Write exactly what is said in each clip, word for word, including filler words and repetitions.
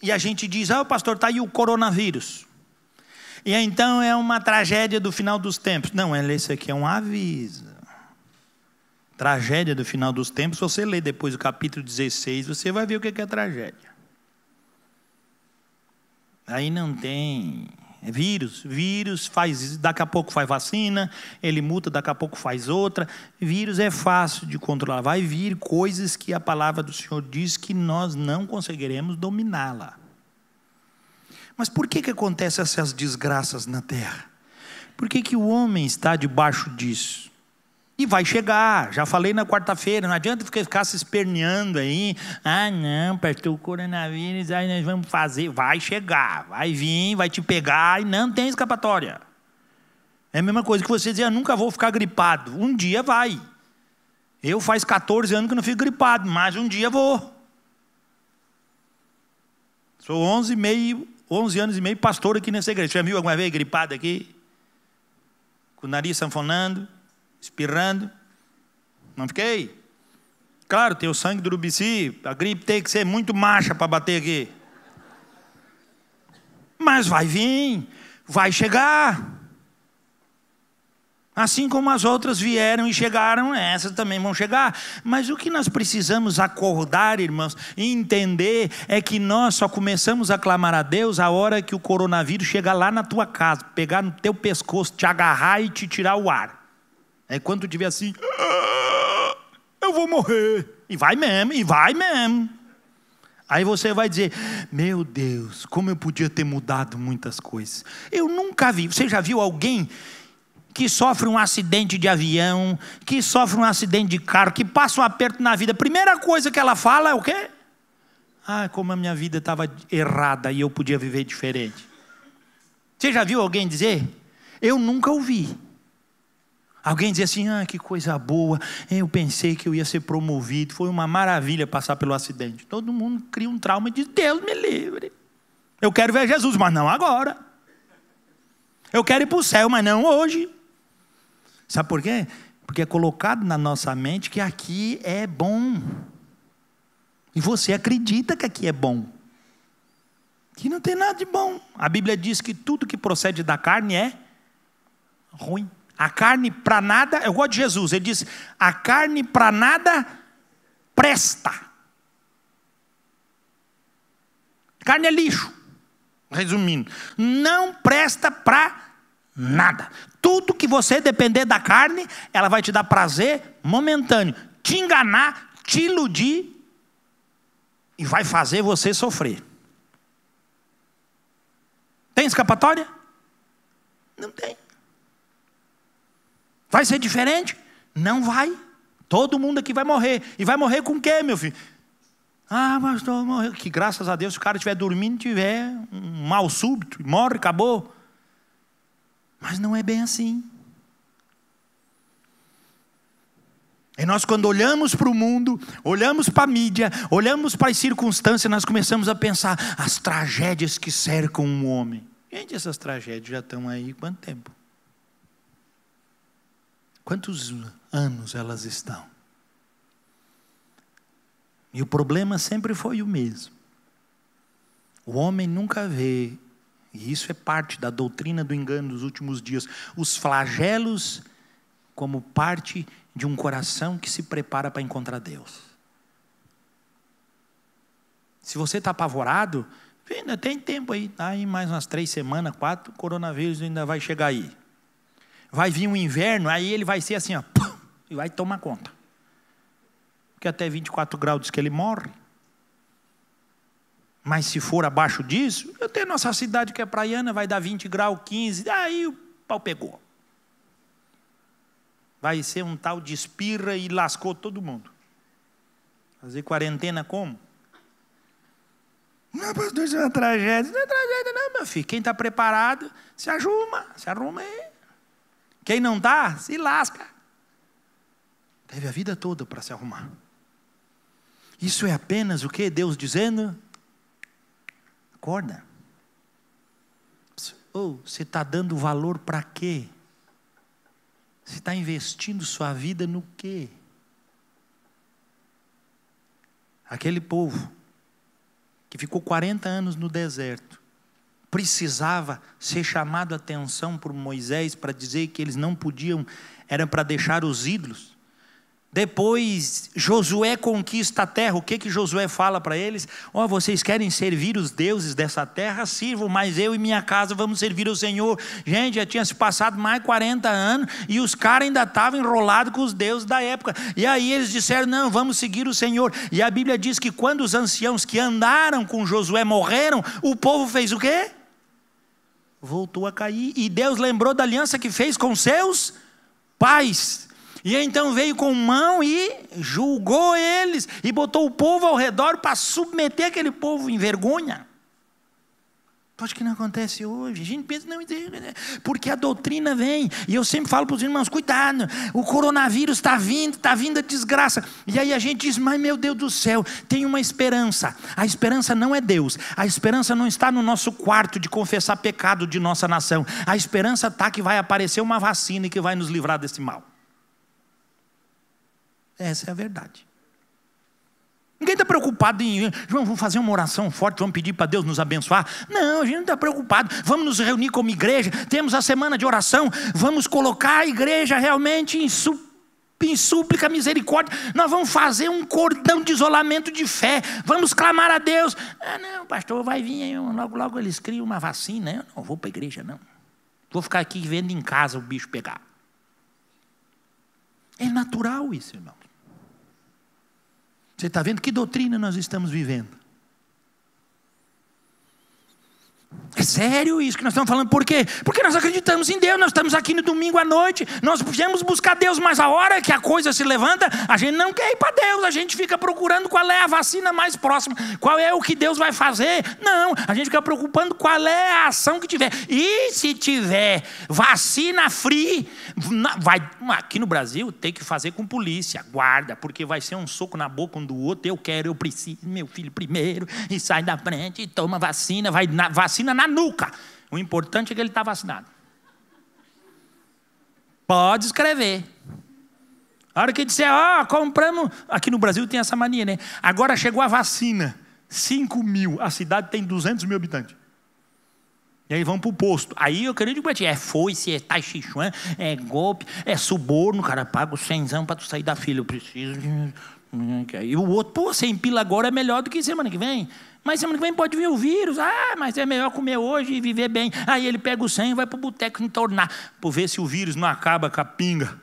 E a gente diz, ah, pastor, está aí o coronavírus. E então é uma tragédia do final dos tempos. Não, esse aqui é um aviso. Tragédia do final dos tempos, se você ler depois o capítulo dezesseis, você vai ver o que é tragédia. Aí não tem... É vírus, vírus faz, daqui a pouco faz vacina, ele muta, daqui a pouco faz outra. Vírus é fácil de controlar, vai vir coisas que a palavra do Senhor diz que nós não conseguiremos dominá-la. Mas por que que acontecem essas desgraças na terra? Por que que o homem está debaixo disso? E vai chegar, já falei na quarta-feira, não adianta ficar se esperneando aí. Ah, não, pastor, o coronavírus, aí nós vamos fazer. Vai chegar, vai vir, vai te pegar e não tem escapatória. É a mesma coisa que você dizer, eu nunca vou ficar gripado. Um dia vai. Eu faz quatorze anos que não fico gripado, mas um dia vou. Sou onze, meio, onze anos e meio pastor aqui nessa igreja. Você já viu alguma vez gripado aqui? Com o nariz sanfonando? Espirrando, não fiquei? Claro, tem o sangue do urubici, a gripe tem que ser muito macha para bater aqui. Mas vai vir, vai chegar. Assim como as outras vieram e chegaram, essas também vão chegar. Mas o que nós precisamos acordar, irmãos, e entender é que nós só começamos a clamar a Deus a hora que o coronavírus chegar lá na tua casa, pegar no teu pescoço, te agarrar e te tirar o ar. É quando tu tiver assim, eu vou morrer. E vai mesmo, e vai mesmo. Aí você vai dizer, meu Deus, como eu podia ter mudado muitas coisas. Eu nunca vi, você já viu alguém que sofre um acidente de avião, que sofre um acidente de carro, que passa um aperto na vida? Primeira coisa que ela fala é o quê? Ah, como a minha vida estava errada e eu podia viver diferente. Você já viu alguém dizer? Eu nunca ouvi. Alguém dizia assim, ah, que coisa boa, eu pensei que eu ia ser promovido, foi uma maravilha passar pelo acidente. Todo mundo cria um trauma e diz, Deus me livre. Eu quero ver Jesus, mas não agora. Eu quero ir para o céu, mas não hoje. Sabe por quê? Porque é colocado na nossa mente que aqui é bom. E você acredita que aqui é bom. Que não tem nada de bom. A Bíblia diz que tudo que procede da carne é ruim. A carne para nada, eu gosto de Jesus, ele diz, a carne para nada presta. Carne é lixo, resumindo, não presta para nada. Tudo que você depender da carne, ela vai te dar prazer momentâneo, te enganar, te iludir e vai fazer você sofrer. Tem escapatória? Não tem. Vai ser diferente? Não vai. Todo mundo aqui vai morrer. E vai morrer com o quê, meu filho? Ah, mas estou morrendo. Que graças a Deus, se o cara estiver dormindo, tiver um mal súbito, morre, acabou. Mas não é bem assim. E nós, quando olhamos para o mundo, olhamos para a mídia, olhamos para as circunstâncias, nós começamos a pensar as tragédias que cercam um homem. Gente, essas tragédias já estão aí há quanto tempo? Quantos anos elas estão? E o problema sempre foi o mesmo. O homem nunca vê, e isso é parte da doutrina do engano dos últimos dias, os flagelos como parte de um coração que se prepara para encontrar Deus. Se você está apavorado, ainda tem tempo aí, tá aí mais umas três semanas, quatro, o coronavírus ainda vai chegar aí. Vai vir um inverno, aí ele vai ser assim, ó, pum, e vai tomar conta. Porque até vinte e quatro graus diz que ele morre. Mas se for abaixo disso, eu tenho nossa cidade que é praiana, vai dar vinte graus, quinze, aí o pau pegou. Vai ser um tal de espirra e lascou todo mundo. Fazer quarentena como? Não, pastor, isso é uma tragédia. Não é tragédia não, meu filho. Quem está preparado, se arruma, se arruma aí. Quem não está, se lasca. Teve a vida toda para se arrumar. Isso é apenas o que? Deus dizendo? Acorda. Ou você está dando valor para quê? Você está investindo sua vida no quê? Aquele povo que ficou quarenta anos no deserto, precisava ser chamado a atenção por Moisés para dizer que eles não podiam, era para deixar os ídolos. Depois Josué conquista a terra. O que que Josué fala para eles? Ó, oh, vocês querem servir os deuses dessa terra? Sirvam, mas eu e minha casa vamos servir o Senhor. Gente, já tinha se passado mais de quarenta anos e os caras ainda estavam enrolados com os deuses da época. E aí eles disseram, não, vamos seguir o Senhor. E a Bíblia diz que quando os anciãos que andaram com Josué morreram, o povo fez o quê? Voltou a cair. E Deus lembrou da aliança que fez com seus pais. E então veio com mão e julgou eles, e botou o povo ao redor para submeter aquele povo em vergonha. Acho que não acontece hoje. A gente pensa, não, porque a doutrina vem. E eu sempre falo para os irmãos, cuidado, o coronavírus está vindo, está vindo a desgraça. E aí a gente diz, mas meu Deus do céu, tem uma esperança. A esperança não é Deus. A esperança não está no nosso quarto de confessar pecado de nossa nação. A esperança está que vai aparecer uma vacina e que vai nos livrar desse mal. Essa é a verdade. Ninguém está preocupado em, João, vamos fazer uma oração forte, vamos pedir para Deus nos abençoar. Não, a gente não está preocupado. Vamos nos reunir como igreja, temos a semana de oração, vamos colocar a igreja realmente em, su, em súplica, misericórdia. Nós vamos fazer um cordão de isolamento de fé, vamos clamar a Deus. Ah, não, pastor, vai vir, logo, logo eles criam uma vacina. Eu não vou para a igreja, não. Vou ficar aqui vendo em casa o bicho pegar. É natural isso, irmão. Você está vendo que doutrina nós estamos vivendo? É sério isso que nós estamos falando. Por quê? Porque nós acreditamos em Deus. Nós estamos aqui no domingo à noite, nós viemos buscar Deus, mas a hora que a coisa se levanta, a gente não quer ir para Deus. A gente fica procurando qual é a vacina mais próxima, qual é o que Deus vai fazer. Não, a gente fica preocupando qual é a ação que tiver. E se tiver vacina free, vai, aqui no Brasil tem que fazer com polícia, guarda, porque vai ser um soco na boca um do outro. Eu quero, eu preciso, meu filho primeiro, e sai da frente, e toma vacina, vai na vacina na nuca. O importante é que ele está vacinado. Pode escrever. A hora que disser, ó, oh, compramos... Aqui no Brasil tem essa mania, né? Agora chegou a vacina. cinco mil. A cidade tem duzentos mil habitantes. E aí vão para o posto. Aí eu queria dizer para ti, é foice, é taixichuan, é golpe, é suborno, cara, paga os cenzão para tu sair da fila. Eu preciso de... E o outro, pô, sem pila agora é melhor do que semana que vem. Mas semana que vem pode vir o vírus. Ah, mas é melhor comer hoje e viver bem. Aí ele pega o sangue e vai para o boteco entornar, para ver se o vírus não acaba com a pinga.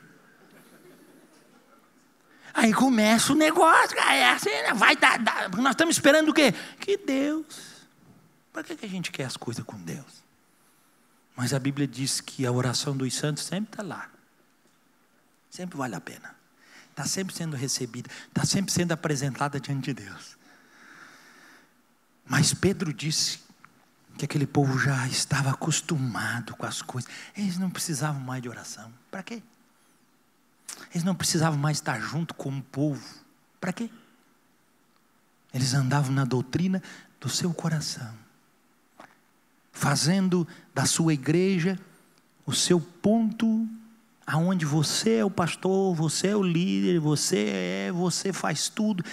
Aí começa o negócio. Vai dar, dar. Nós estamos esperando o quê? Que Deus. Para que a gente quer as coisas com Deus? Mas a Bíblia diz que a oração dos santos sempre está lá. Sempre vale a pena. Está sempre sendo recebida, está sempre sendo apresentada diante de Deus. Mas Pedro disse que aquele povo já estava acostumado com as coisas. Eles não precisavam mais de oração. Para quê? Eles não precisavam mais estar junto com o povo. Para quê? Eles andavam na doutrina do seu coração, fazendo da sua igreja o seu ponto, aonde você é o pastor, você é o líder, você é, você faz tudo.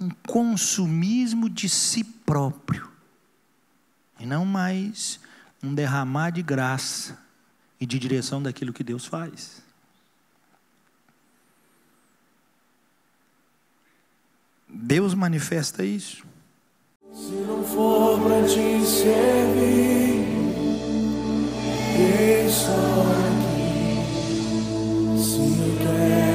Um consumismo de si próprio, e não mais um derramar de graça e de direção daquilo que Deus faz. Deus manifesta isso. Se não for para te servir, deixa aqui. Se eu quero